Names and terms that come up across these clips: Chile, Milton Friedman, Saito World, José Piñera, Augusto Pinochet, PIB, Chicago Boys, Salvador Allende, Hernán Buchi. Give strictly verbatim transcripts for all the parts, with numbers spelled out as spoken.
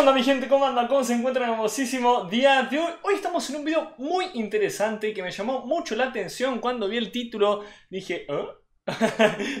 onda mi gente? ¿Cómo andan? ¿Cómo se encuentran? Hermosísimo día de hoy. Hoy estamos en un video muy interesante que me llamó mucho la atención. Cuando vi el título dije, ¿eh?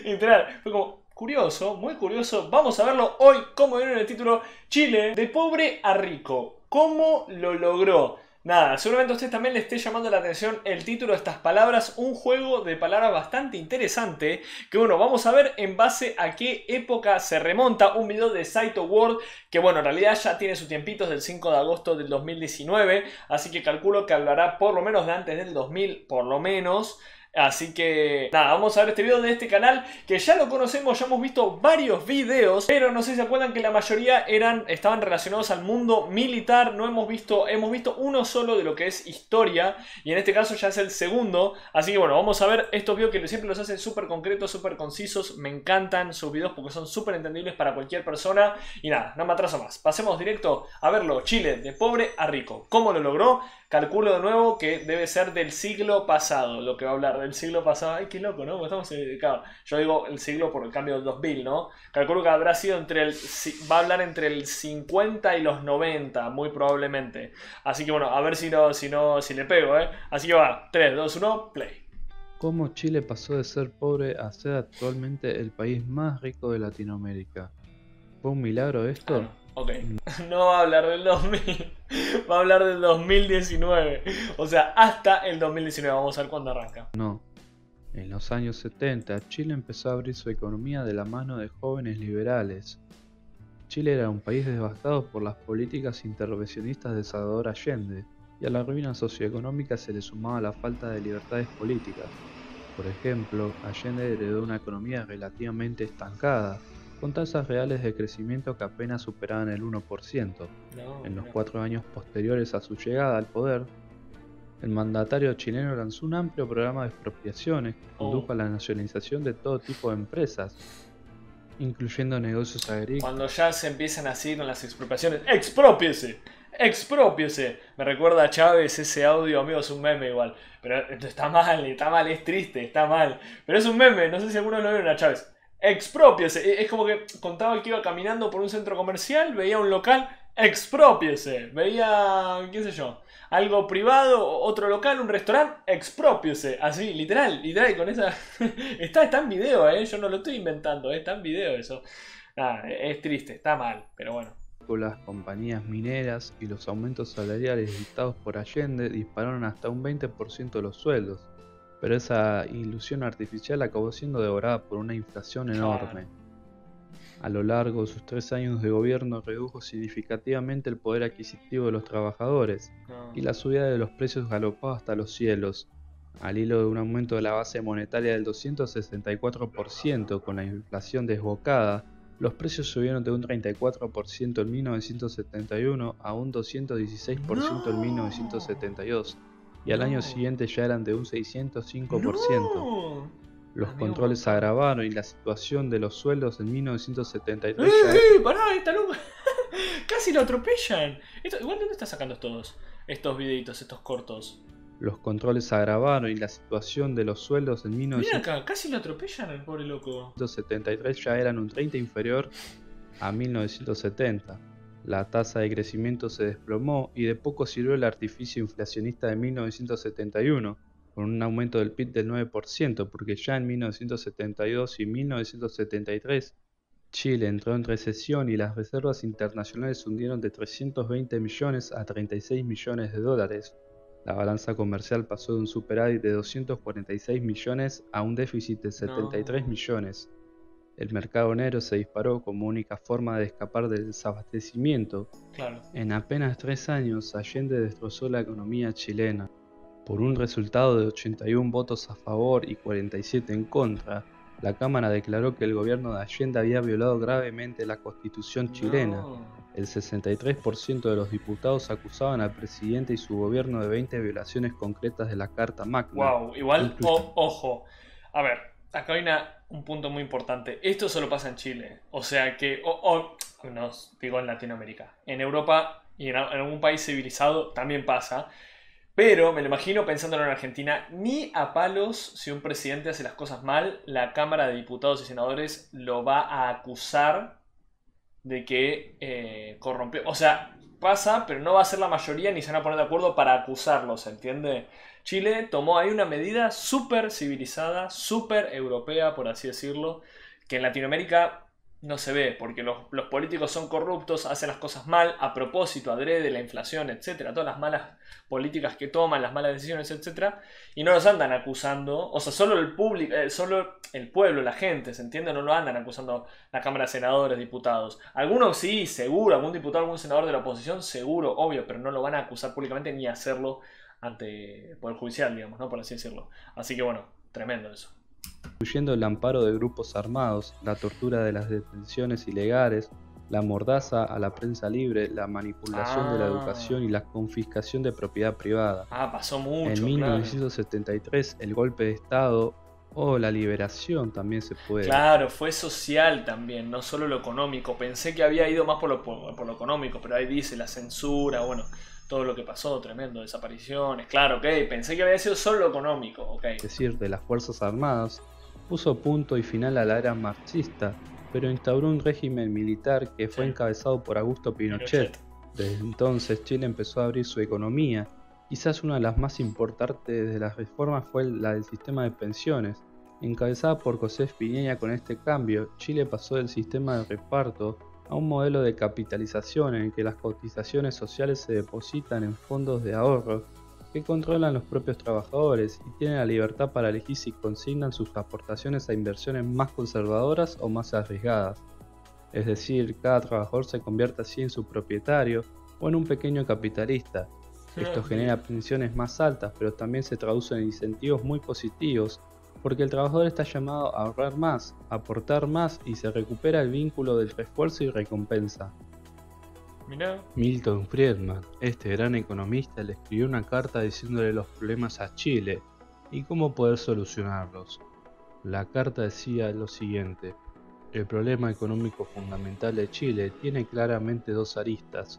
Literal, fue como curioso, muy curioso. Vamos a verlo hoy, como vieron en el título, Chile de pobre a rico. ¿Cómo lo logró? Nada, seguramente a usted también le esté llamando la atención el título de estas palabras, un juego de palabras bastante interesante, que bueno, vamos a ver en base a qué época se remonta, un video de Saito World, que bueno, en realidad ya tiene su tiempito, es del cinco de agosto del dos mil diecinueve, así que calculo que hablará por lo menos de antes del dos mil, por lo menos. Así que nada, vamos a ver este video de este canal que ya lo conocemos, ya hemos visto varios videos, pero no sé si se acuerdan que la mayoría eran, estaban relacionados al mundo militar. No hemos visto, hemos visto uno solo de lo que es historia, y en este caso ya es el segundo. Así que bueno, vamos a ver estos videos que siempre los hacen súper concretos, súper concisos. Me encantan sus videos porque son súper entendibles para cualquier persona. Y nada, no me atraso más, pasemos directo a verlo. Chile de pobre a rico, ¿cómo lo logró? Calculo de nuevo que debe ser del siglo pasado, lo que va a hablar del siglo pasado. Ay, qué loco, ¿no? Estamos en, claro, yo digo el siglo por el cambio del dos mil, ¿no? Calculo que habrá sido entre el... va a hablar entre el cincuenta y los noventa, muy probablemente. Así que bueno, a ver si no, si no, si le pego, ¿eh? Así que va, tres, dos, uno, play. ¿Cómo Chile pasó de ser pobre a ser actualmente el país más rico de Latinoamérica? ¿Fue un milagro esto? Ah, no. Ok, no va a hablar del dos mil, va a hablar del dos mil diecinueve, o sea, hasta el dos mil diecinueve, vamos a ver cuándo arranca. No, en los años setenta Chile empezó a abrir su economía de la mano de jóvenes liberales. Chile era un país devastado por las políticas intervencionistas de Salvador Allende, y a la ruina socioeconómica se le sumaba la falta de libertades políticas. Por ejemplo, Allende heredó una economía relativamente estancada, con tasas reales de crecimiento que apenas superaban el uno por ciento. No, en los no. cuatro años posteriores a su llegada al poder, el mandatario chileno lanzó un amplio programa de expropiaciones que oh. condujo a la nacionalización de todo tipo de empresas, incluyendo negocios agrícolas. Cuando ya se empiezan así con las expropiaciones, ¡expropiese! ¡Expropiese! Me recuerda a Chávez ese audio, amigo, es un meme igual. Pero está mal, está mal, es triste, está mal. Pero es un meme, no sé si algunos lo vieron a Chávez. Expropiese, es como que contaba que iba caminando por un centro comercial, veía un local, expropiese, veía, qué sé yo, algo privado, otro local, un restaurante, expropiese, así, literal, literal, con esa, está, está en video, eh, yo no lo estoy inventando, eh, está en video eso, nada, es triste, está mal, pero bueno. Las compañías mineras y los aumentos salariales dictados por Allende dispararon hasta un veinte por ciento de los sueldos. Pero esa ilusión artificial acabó siendo devorada por una inflación enorme. A lo largo de sus tres años de gobierno redujo significativamente el poder adquisitivo de los trabajadores y la subida de los precios galopó hasta los cielos, al hilo de un aumento de la base monetaria del doscientos sesenta y cuatro por ciento con la inflación desbocada. Los precios subieron de un treinta y cuatro por ciento en mil novecientos setenta y uno a un doscientos dieciséis por ciento en mil novecientos setenta y dos. Y al no. año siguiente ya eran de un seiscientos cinco por ciento. No. Los Amigo. controles se agravaron y la situación de los sueldos en mil novecientos setenta y tres. ¡Eh, ya... eh! ¡Pará, esta loca! ¡Casi lo atropellan! Esto... Igual, ¿dónde están sacando todos estos videitos, estos cortos? Los controles se agravaron y la situación de los sueldos en mil novecientos setenta y tres. Mira acá, casi lo atropellan al pobre loco. mil novecientos setenta y tres ya eran un treinta por ciento inferior a mil novecientos setenta. La tasa de crecimiento se desplomó y de poco sirvió el artificio inflacionista de mil novecientos setenta y uno, con un aumento del P I B del nueve por ciento, porque ya en mil novecientos setenta y dos y mil novecientos setenta y tres Chile entró en recesión y las reservas internacionales se hundieron de trescientos veinte millones a treinta y seis millones de dólares. La balanza comercial pasó de un superávit de doscientos cuarenta y seis millones a un déficit de setenta y tres millones. El mercado negro se disparó como única forma de escapar del desabastecimiento. Claro. En apenas tres años, Allende destrozó la economía chilena. Por un resultado de ochenta y un votos a favor y cuarenta y siete en contra, la Cámara declaró que el gobierno de Allende había violado gravemente la Constitución chilena. No. El sesenta y tres por ciento de los diputados acusaban al presidente y su gobierno de veinte violaciones concretas de la Carta Magna. Wow, igual, o, ojo, a ver. Acá hay una, un punto muy importante. Esto solo pasa en Chile. O sea que, o, o, no digo en Latinoamérica. En Europa y en, en algún país civilizado también pasa. Pero me lo imagino pensándolo en Argentina. Ni a palos, si un presidente hace las cosas mal, la Cámara de Diputados y Senadores lo va a acusar de que eh, corrompió. O sea, pasa, pero no va a ser la mayoría ni se van a poner de acuerdo para acusarlos, ¿entiende? Chile tomó ahí una medida súper civilizada, súper europea, por así decirlo, que en Latinoamérica no se ve, porque los, los políticos son corruptos, hacen las cosas mal, a propósito, adrede, la inflación, etcétera, todas las malas políticas que toman, las malas decisiones, etcétera, y no los andan acusando, o sea, solo el público, eh, solo el pueblo, la gente, ¿se entiende? No lo andan acusando la Cámara de Senadores, diputados. Algunos sí, seguro, algún diputado, algún senador de la oposición, seguro, obvio, pero no lo van a acusar públicamente ni hacerlo ante el Poder Judicial, digamos, ¿no? Por así decirlo. Así que bueno, tremendo eso. Incluyendo el amparo de grupos armados, la tortura de las detenciones ilegales, la mordaza a la prensa libre, la manipulación ah. de la educación y la confiscación de propiedad privada. Ah, pasó mucho. En mil novecientos setenta y tres, claro. El golpe de Estado o oh, la liberación también se puede. Claro, fue social también, no solo lo económico. Pensé que había ido más por lo, por, por lo económico, pero ahí dice la censura, bueno, todo lo que pasó, tremendo, desapariciones, claro, ok, pensé que había sido solo lo económico, ok. Es decir, de las Fuerzas Armadas, puso punto y final a la era marxista, pero instauró un régimen militar que fue sí. encabezado por Augusto Pinochet. Pinochet. Desde entonces Chile empezó a abrir su economía. Quizás una de las más importantes de las reformas fue la del sistema de pensiones. Encabezada por José Piñera, con este cambio, Chile pasó del sistema de reparto a un modelo de capitalización en el que las cotizaciones sociales se depositan en fondos de ahorro que controlan los propios trabajadores y tienen la libertad para elegir si consignan sus aportaciones a inversiones más conservadoras o más arriesgadas. Es decir, cada trabajador se convierte así en su propietario o en un pequeño capitalista. Esto genera pensiones más altas, pero también se traduce en incentivos muy positivos, porque el trabajador está llamado a ahorrar más, a aportar más y se recupera el vínculo del refuerzo y recompensa. Mirá. Milton Friedman, este gran economista, le escribió una carta diciéndole los problemas a Chile y cómo poder solucionarlos. La carta decía lo siguiente: el problema económico fundamental de Chile tiene claramente dos aristas,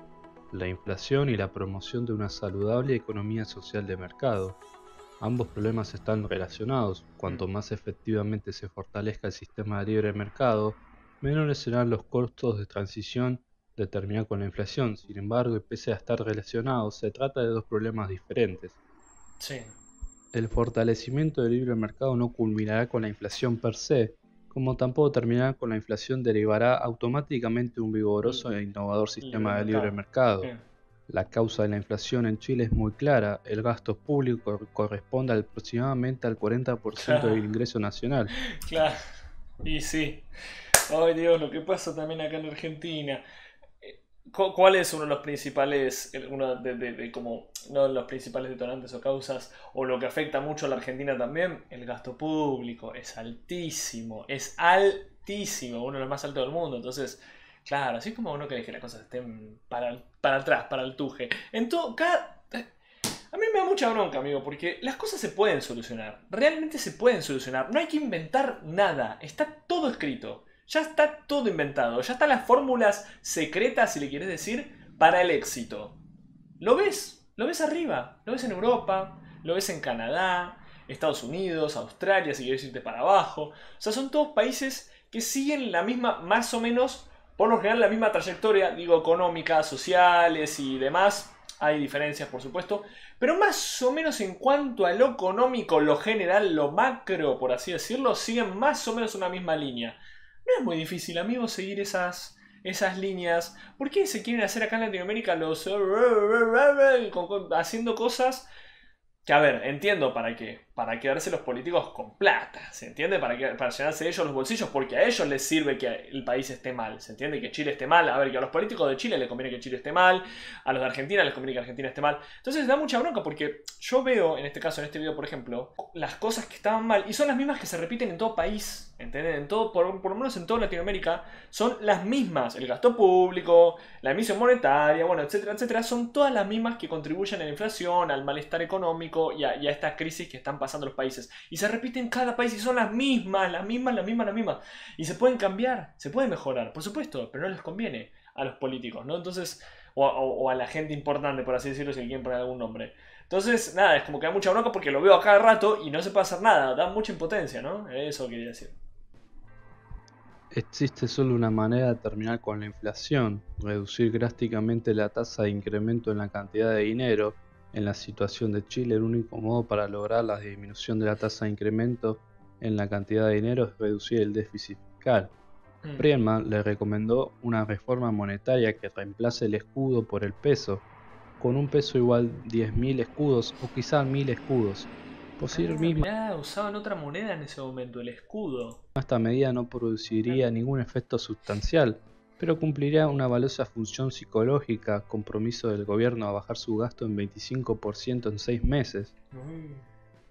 la inflación y la promoción de una saludable economía social de mercado. Ambos problemas están relacionados. Cuanto más efectivamente se fortalezca el sistema de libre mercado, menores serán los costos de transición de terminar con la inflación. Sin embargo, y pese a estar relacionados, se trata de dos problemas diferentes. Sí. El fortalecimiento del libre mercado no culminará con la inflación per se, como tampoco terminará con la inflación, derivará automáticamente un vigoroso e innovador sistema de libre mercado. Sí. La causa de la inflación en Chile es muy clara, el gasto público corresponde aproximadamente al cuarenta por ciento claro. del ingreso nacional. Claro, y sí. Ay Dios, lo que pasa también acá en Argentina. ¿Cuál es uno de los principales, uno de, de, de, como, uno de los principales detonantes o causas, o lo que afecta mucho a la Argentina también? El gasto público es altísimo, es altísimo, uno de los más altos del mundo, entonces... Claro, así como uno cree que las cosas estén para, para atrás, para el tuje. En todo, cada... A mí me da mucha bronca, amigo, porque las cosas se pueden solucionar. Realmente se pueden solucionar. No hay que inventar nada. Está todo escrito. Ya está todo inventado. Ya están las fórmulas secretas, si le quieres decir, para el éxito. ¿Lo ves? Lo ves arriba. Lo ves en Europa. Lo ves en Canadá. Estados Unidos, Australia, si quieres irte para abajo. O sea, son todos países que siguen la misma, más o menos... Por lo general la misma trayectoria, digo, económica, sociales y demás. Hay diferencias, por supuesto. Pero más o menos en cuanto a lo económico, lo general, lo macro, por así decirlo, siguen más o menos una misma línea. No es muy difícil, amigos, seguir esas, esas líneas. ¿Por qué se quieren hacer acá en Latinoamérica los... haciendo cosas... Que a ver, entiendo para qué, para quedarse los políticos con plata, ¿se entiende? Para, que, para llenarse ellos los bolsillos, porque a ellos les sirve que el país esté mal, ¿se entiende? Que Chile esté mal, a ver, que a los políticos de Chile les conviene que Chile esté mal, a los de Argentina les conviene que Argentina esté mal. Entonces da mucha bronca porque yo veo, en este caso, en este video por ejemplo, las cosas que estaban mal y son las mismas que se repiten en todo país, ¿entienden? En todo, por, por lo menos en toda Latinoamérica, son las mismas, el gasto público, la emisión monetaria, bueno, etcétera, etcétera, son todas las mismas que contribuyen a la inflación, al malestar económico, Y a, y a esta crisis que están pasando los países. Y se repiten cada país y son las mismas, las mismas, las mismas, las mismas. Y se pueden cambiar, se pueden mejorar, por supuesto, pero no les conviene a los políticos, ¿no? Entonces, o, o, o a la gente importante, por así decirlo, si quieren poner algún nombre. Entonces, nada, es como que da mucha bronca porque lo veo a cada rato y no se puede hacer nada, da mucha impotencia, ¿no? Eso quería decir. Existe solo una manera de terminar con la inflación: reducir drásticamente la tasa de incremento en la cantidad de dinero. En la situación de Chile, el único modo para lograr la disminución de la tasa de incremento en la cantidad de dinero es reducir el déficit fiscal. Mm. Friedman le recomendó una reforma monetaria que reemplace el escudo por el peso, con un peso igual diez mil escudos o quizá mil escudos. Posible misma. Mirá, usaban otra moneda en ese momento, el escudo. Esta medida no produciría ningún efecto sustancial, pero cumpliría una valiosa función psicológica, compromiso del gobierno a bajar su gasto en veinticinco por ciento en seis meses,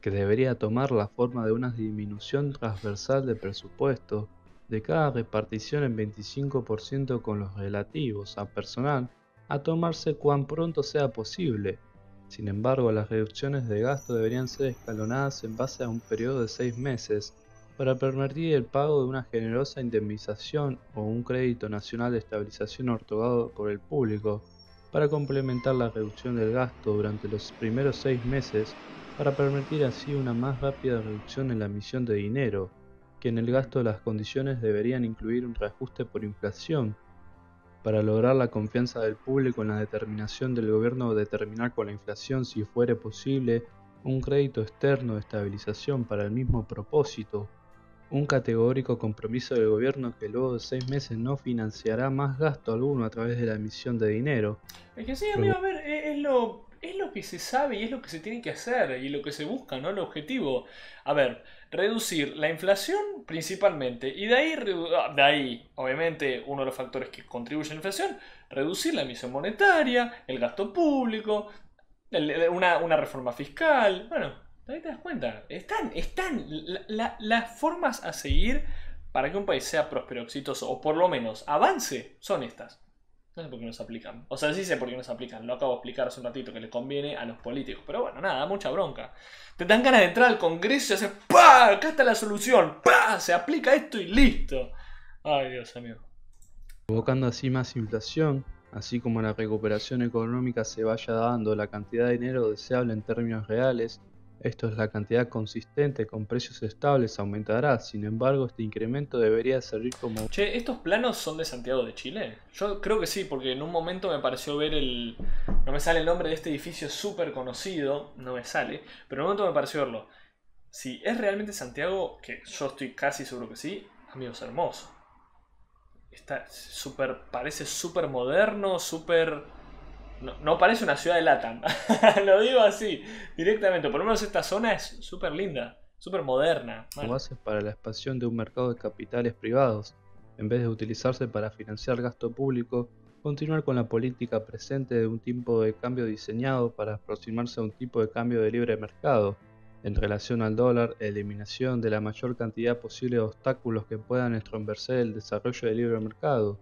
que debería tomar la forma de una disminución transversal del presupuesto, de cada repartición en veinticinco por ciento con los relativos a personal, a tomarse cuan pronto sea posible. Sin embargo, las reducciones de gasto deberían ser escalonadas en base a un periodo de seis meses, para permitir el pago de una generosa indemnización o un crédito nacional de estabilización otorgado por el público, para complementar la reducción del gasto durante los primeros seis meses, para permitir así una más rápida reducción en la emisión de dinero, que en el gasto de las condiciones deberían incluir un reajuste por inflación, para lograr la confianza del público en la determinación del gobierno de terminar con la inflación, si fuere posible, un crédito externo de estabilización para el mismo propósito. Un categórico compromiso del gobierno que luego de seis meses no financiará más gasto alguno a través de la emisión de dinero. Es que sí, amigo, a ver, es lo, es lo que se sabe y es lo que se tiene que hacer y lo que se busca, ¿no? El objetivo. A ver, reducir la inflación principalmente y de ahí, de ahí, obviamente, uno de los factores que contribuye a la inflación, reducir la emisión monetaria, el gasto público, una, una reforma fiscal, bueno... Ahí te das cuenta, están, están la, la, las formas a seguir para que un país sea próspero, exitoso o por lo menos avance, son estas. No sé por qué nos aplican, o sea, sí sé por qué nos aplican, lo acabo de explicar hace un ratito que les conviene a los políticos, pero bueno, nada, mucha bronca. Te dan ganas de entrar al Congreso y haces ¡pah! Acá está la solución, ¡pah! Se aplica esto y listo. Ay, Dios, amigo. Provocando así más inflación. Así como la recuperación económica se vaya dando, la cantidad de dinero deseable en términos reales, esto es la cantidad consistente con precios estables, aumentará. Sin embargo, este incremento debería servir como... Che, ¿estos planos son de Santiago de Chile? Yo creo que sí, porque en un momento me pareció ver el... No me sale el nombre de este edificio súper conocido, no me sale, pero en un momento me pareció verlo. Si es realmente Santiago, que yo estoy casi seguro que sí, amigos, hermoso. Está súper... parece súper moderno, súper... No, no parece una ciudad de LATAM, lo digo así, directamente. Por lo menos esta zona es súper linda, súper moderna. Como bases para la expansión de un mercado de capitales privados, en vez de utilizarse para financiar gasto público, continuar con la política presente de un tipo de cambio diseñado para aproximarse a un tipo de cambio de libre mercado. En relación al dólar, eliminación de la mayor cantidad posible de obstáculos que puedan entorpecer el desarrollo del libre mercado.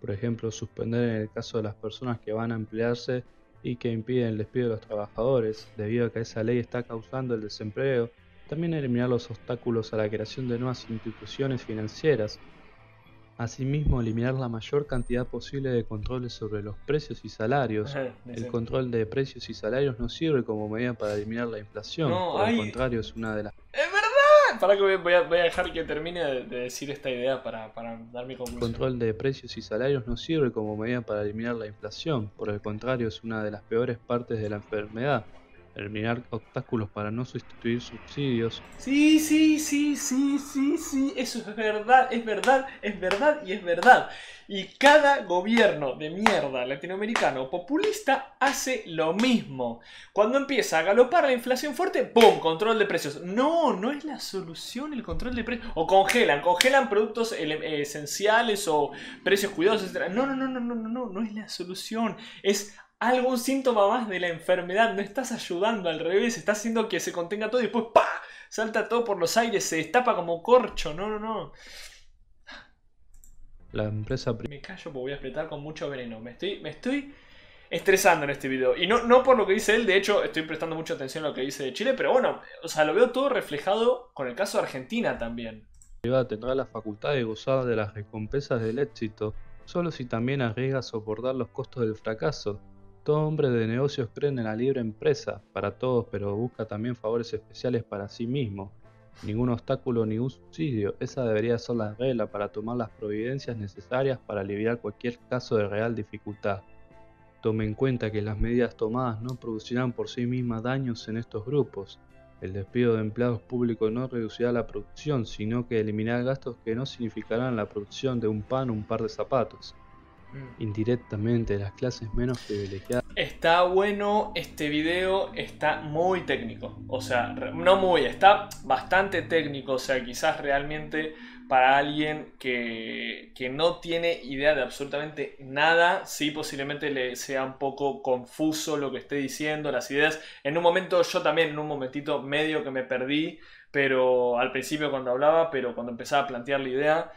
Por ejemplo, suspender en el caso de las personas que van a emplearse y que impiden el despido de los trabajadores, debido a que esa ley está causando el desempleo. También eliminar los obstáculos a la creación de nuevas instituciones financieras. Asimismo, eliminar la mayor cantidad posible de controles sobre los precios y salarios. Ajá, el control de precios y salarios no sirve como medida para eliminar la inflación. No, por hay... el contrario, es una de las... Para que voy a, voy a dejar que termine de, de decir esta idea para, para dar mi conclusión. El control de precios y salarios no sirve como medida para eliminar la inflación, por el contrario es una de las peores partes de la enfermedad. Eliminar obstáculos para no sustituir subsidios. Sí, sí, sí, sí, sí, sí, eso es verdad, es verdad, es verdad y es verdad. Y cada gobierno de mierda latinoamericano populista hace lo mismo. Cuando empieza a galopar la inflación fuerte, ¡pum! Control de precios. No, no es la solución el control de precios. O congelan, congelan productos esenciales o precios cuidados, etcétera. No, no, no, no, no, no, no, no es la solución. Es algún síntoma más de la enfermedad, no estás ayudando, al revés, estás haciendo que se contenga todo y después ¡pah! Salta todo por los aires, se destapa como corcho, no, no, no. La empresa... Me callo porque voy a apretar con mucho veneno, me estoy, me estoy estresando en este video. Y no, no por lo que dice él, de hecho estoy prestando mucha atención a lo que dice de Chile, pero bueno, o sea, lo veo todo reflejado con el caso de Argentina también. Tendrá la facultad de gozar de las recompensas del éxito, solo si también arriesga a soportar los costos del fracaso. Todo hombre de negocios cree en la libre empresa para todos, pero busca también favores especiales para sí mismo. ningún obstáculo, ningún subsidio. Esa debería ser la regla para tomar las providencias necesarias para aliviar cualquier caso de real dificultad. Tome en cuenta que las medidas tomadas no producirán por sí mismas daños en estos grupos. El despido de empleados públicos no reducirá la producción, sino que eliminará gastos que no significarán la producción de un pan o un par de zapatos. Indirectamente, las clases menos privilegiadas. Está bueno este video, está muy técnico. O sea, no muy, está bastante técnico. O sea, quizás realmente para alguien que, que no tiene idea de absolutamente nada, sí posiblemente le sea un poco confuso lo que esté diciendo, las ideas. En un momento, yo también, en un momentito medio que me perdí, pero al principio cuando hablaba, pero cuando empezaba a plantear la idea.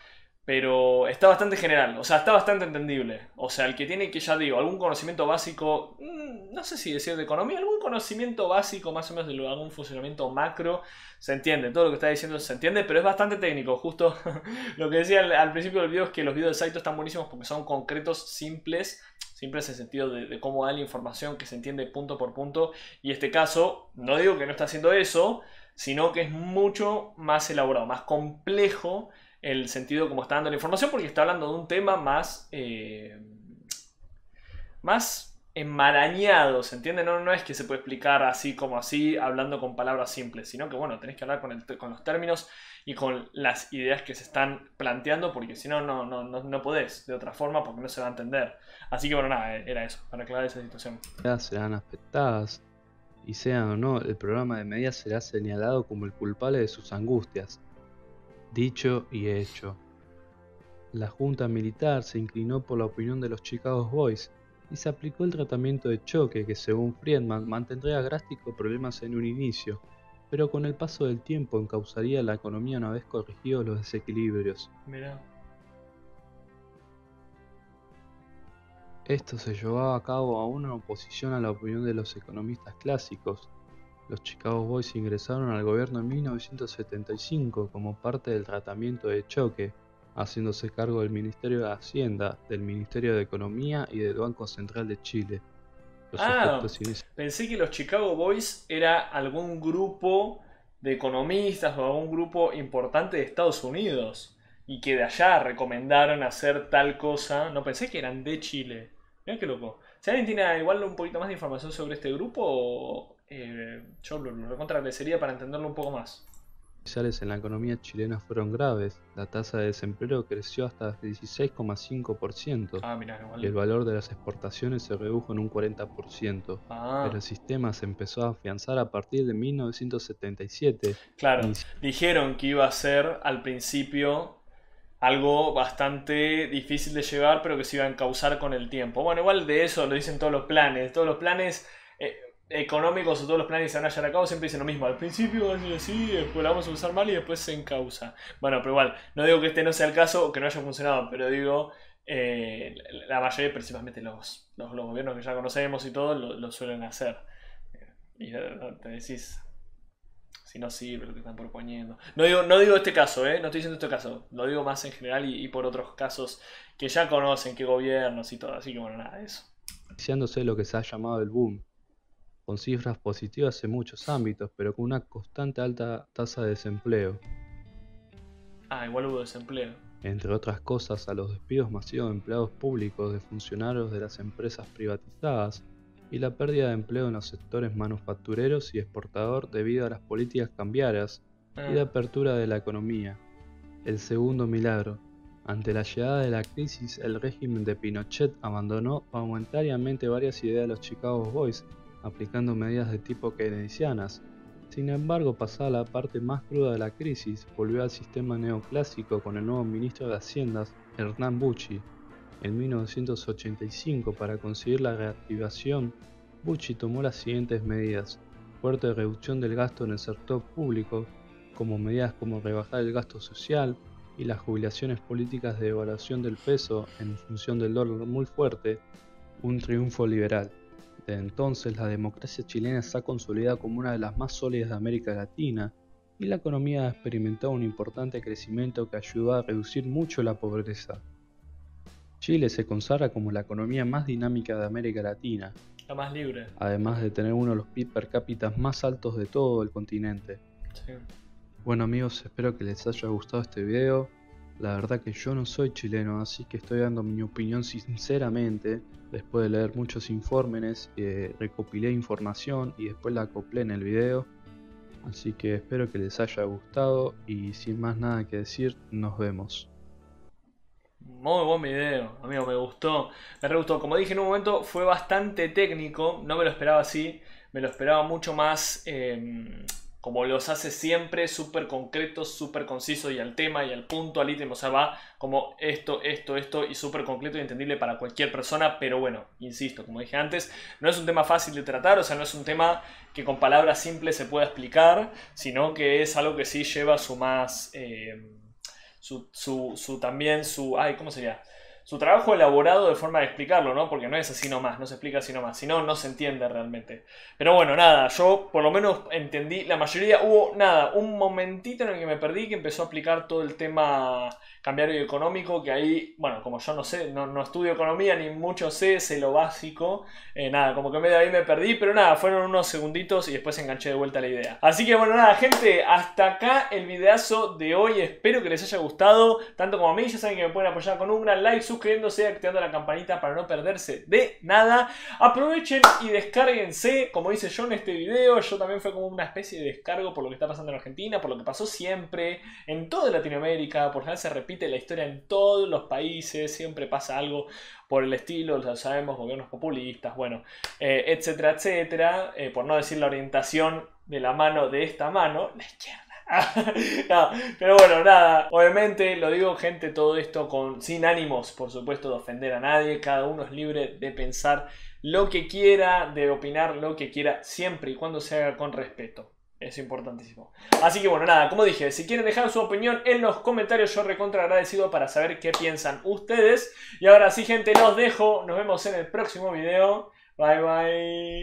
Pero está bastante general, o sea, está bastante entendible. O sea, el que tiene, que ya digo, algún conocimiento básico, no sé si decir de economía, algún conocimiento básico más o menos de algún funcionamiento macro, se entiende, todo lo que está diciendo se entiende, pero es bastante técnico. Justo lo que decía al, al principio del video es que los videos de Saito están buenísimos porque son concretos, simples, simples en el sentido de, de cómo da la información que se entiende punto por punto. Y este caso, no digo que no está haciendo eso, sino que es mucho más elaborado, más complejo, el sentido como está dando la información, porque está hablando de un tema más eh, más enmarañado, ¿se entiende? No, no es que se puede explicar así como así, hablando con palabras simples, sino que bueno, tenés que hablar con, el, con los términos y con las ideas que se están planteando, porque si no, no, no, no podés, de otra forma, porque no se va a entender. Así que bueno, nada, era eso, para aclarar esa situación. Serán afectadas, y sea o no, el programa de medidas será señalado como el culpable de sus angustias. Dicho y hecho. La Junta Militar se inclinó por la opinión de los Chicago Boys y se aplicó el tratamiento de choque que, según Friedman, mantendría drásticos problemas en un inicio, pero con el paso del tiempo encauzaría a la economía una vez corregidos los desequilibrios. Mirá. Esto se llevaba a cabo aún en oposición a la opinión de los economistas clásicos. Los Chicago Boys ingresaron al gobierno en mil novecientos setenta y cinco como parte del tratamiento de choque, haciéndose cargo del Ministerio de Hacienda, del Ministerio de Economía y del Banco Central de Chile. Los ah, pensé que los Chicago Boys era algún grupo de economistas o algún grupo importante de Estados Unidos y que de allá recomendaron hacer tal cosa. No pensé que eran de Chile. Mirá qué loco. Si alguien tiene igual un poquito más de información sobre este grupo, o... Eh, yo lo recontragradecería para entenderlo un poco más. Los iniciales en la economía chilena fueron graves. La tasa de desempleo creció hasta dieciséis coma cinco por ciento. Ah, mirá, igual. Y el valor de las exportaciones se redujo en un cuarenta por ciento. Ah. Pero el sistema se empezó a afianzar a partir de mil novecientos setenta y siete. Claro, y... dijeron que iba a ser al principio algo bastante difícil de llevar, pero que se iba a encauzar con el tiempo. Bueno, igual de eso lo dicen todos los planes. Todos los planes... Eh, económicos o todos los planes que se van a llevar a cabo siempre dicen lo mismo. Al principio van a decir así, después la vamos a usar mal y después se encausa. Bueno, pero igual, no digo que este no sea el caso o que no haya funcionado, pero digo, eh, la mayoría, principalmente los, los, los gobiernos que ya conocemos y todo, lo, lo suelen hacer. Y te decís, si no sirve lo que están proponiendo. No digo, no digo este caso, ¿eh? No estoy diciendo este caso, lo digo más en general y, y por otros casos que ya conocen, que gobiernos y todo. Así que bueno, nada de eso. Iniciándose lo que se ha llamado el boom, con cifras positivas en muchos ámbitos, pero con una constante alta tasa de desempleo. Ah, igual hubo desempleo. Entre otras cosas, a los despidos masivos de empleados públicos, de funcionarios de las empresas privatizadas y la pérdida de empleo en los sectores manufactureros y exportador debido a las políticas cambiarias ah. y la apertura de la economía. El segundo milagro. Ante la llegada de la crisis, el régimen de Pinochet abandonó momentáneamente varias ideas de los Chicago Boys, aplicando medidas de tipo keynesianas. Sin embargo, pasada la parte más cruda de la crisis, volvió al sistema neoclásico con el nuevo ministro de Hacienda, Hernán Buchi. En mil novecientos ochenta y cinco, para conseguir la reactivación, Buchi tomó las siguientes medidas: fuerte reducción del gasto en el sector público, como medidas como rebajar el gasto social y las jubilaciones políticas de devaluación del peso en función del dólar muy fuerte, un triunfo liberal. Desde entonces, la democracia chilena se ha consolidado como una de las más sólidas de América Latina y la economía ha experimentado un importante crecimiento que ayudó a reducir mucho la pobreza. Chile se consagra como la economía más dinámica de América Latina, la más libre, además de tener uno de los P I B per cápita más altos de todo el continente. Sí. Bueno amigos, espero que les haya gustado este video. La verdad que yo no soy chileno, así que estoy dando mi opinión sinceramente. Después de leer muchos informes, eh, recopilé información y después la acoplé en el video. Así que espero que les haya gustado y sin más nada que decir, nos vemos. Muy buen video, amigo, me gustó, me re gustó. Como dije en un momento, fue bastante técnico, no me lo esperaba así, me lo esperaba mucho más eh, como los hace siempre, súper concreto, súper conciso y al tema y al punto, al ítem, o sea, va como esto, esto, esto y súper concreto y entendible para cualquier persona, pero bueno, insisto, como dije antes, no es un tema fácil de tratar, o sea, no es un tema que con palabras simples se pueda explicar, sino que es algo que sí lleva su más... Eh, Su, su, su también su ay cómo sería su trabajo elaborado de forma de explicarlo, ¿no? Porque no es así nomás, no se explica así nomás, si no, no se entiende realmente. Pero bueno, nada, yo por lo menos entendí la mayoría. Hubo nada, un momentito en el que me perdí, que empezó a aplicar todo el tema cambiario y económico, que ahí, bueno, como yo no sé, no, no estudio economía, ni mucho sé, sé lo básico, eh, nada, como que medio ahí me perdí, pero nada, fueron unos segunditos y después enganché de vuelta la idea. Así que bueno, nada, gente, hasta acá el videazo de hoy, espero que les haya gustado, tanto como a mí, ya saben que me pueden apoyar con un gran like, suscribiéndose, activando la campanita para no perderse de nada. Aprovechen y descárguense, como hice yo en este video, yo también fue como una especie de descargo por lo que está pasando en Argentina, por lo que pasó siempre, en toda Latinoamérica, por general se repite la historia en todos los países, siempre pasa algo por el estilo, lo sabemos, gobiernos populistas, bueno, eh, etcétera, etcétera, eh, por no decir la orientación de la mano de esta mano, la izquierda. No, pero bueno, nada, obviamente lo digo, gente, todo esto con sin ánimos, por supuesto, de ofender a nadie, cada uno es libre de pensar lo que quiera, de opinar lo que quiera, siempre y cuando se haga con respeto. Es importantísimo. Así que bueno, nada, como dije, si quieren dejar su opinión en los comentarios, yo recontra agradecido para saber qué piensan ustedes. Y ahora sí, gente, los dejo. Nos vemos en el próximo video. Bye, bye.